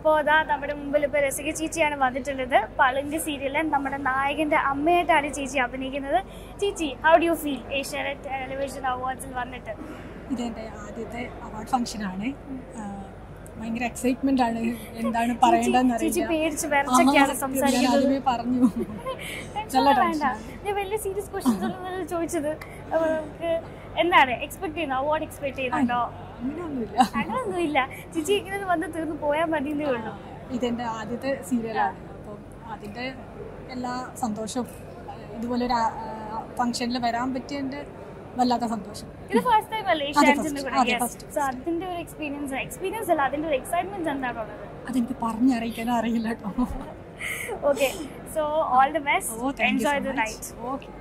അപ്പോൾ ദാ നമ്മുടെ മുമ്പിൽ ഇപ്പോൾ രസിക ചേച്ചിയാണ് വന്നിട്ടുള്ളത്. പളുങ്ക് സീരിയലിൽ നമ്മുടെ നായകൻ്റെ അമ്മയായിട്ടാണ് ചേച്ചി അഭിനയിക്കുന്നത്. ചേച്ചി, how do you feel Asianet television അവാർഡ്സിൽ വന്നിട്ട്? ഇതെൻ്റെ ആദ്യത്തെ അവാർഡ് ഫംഗ്ഷനാണ്. ഭയങ്കര എക്സൈറ്റ്മെന്റ് ആണ്. എന്താണ് പറയേണ്ടതെന്ന് അറിയില്ല. പറഞ്ഞു വലിയ സീരിയസ് ക്വസ്റ്റ്യൻസ് ഒന്നും ചോദിച്ചത്. എന്താണ് എക്സ്പെക്ട് ചെയ്യുന്നത്? അവാർഡ് എക്സ്പെക്ട് ചെയ്യുന്നുണ്ടോ? അങ്ങനെയൊന്നുമില്ല ചേച്ചി, ഇങ്ങനെ വന്ന് തീർന്നു പോയാൽ മതി എന്നേ ഉള്ളൂ. ഇതെൻ്റെ ആദ്യത്തെ സീരിയലാണ്. അപ്പം അതിൻ്റെ എല്ലാ സന്തോഷവും, ഇതുപോലൊരു ഫംഗ്ഷനിൽ വരാൻ പറ്റിയ എൻ്റെ വല്ലാത്ത സന്തോഷം. ഇത് ഫസ്റ്റ് ടൈം അല്ലേ? അതിൻ്റെ ഒരു എക്സ്പീരിയൻസ് അല്ല, അതിൻ്റെ ഒരു എക്സൈറ്റ്മെന്റ് എന്താണുള്ളത് അതെനിക്ക് പറഞ്ഞറിയിക്കാനും അറിയില്ല കേട്ടോ. Okay, so all the best, enjoy the night. Okay.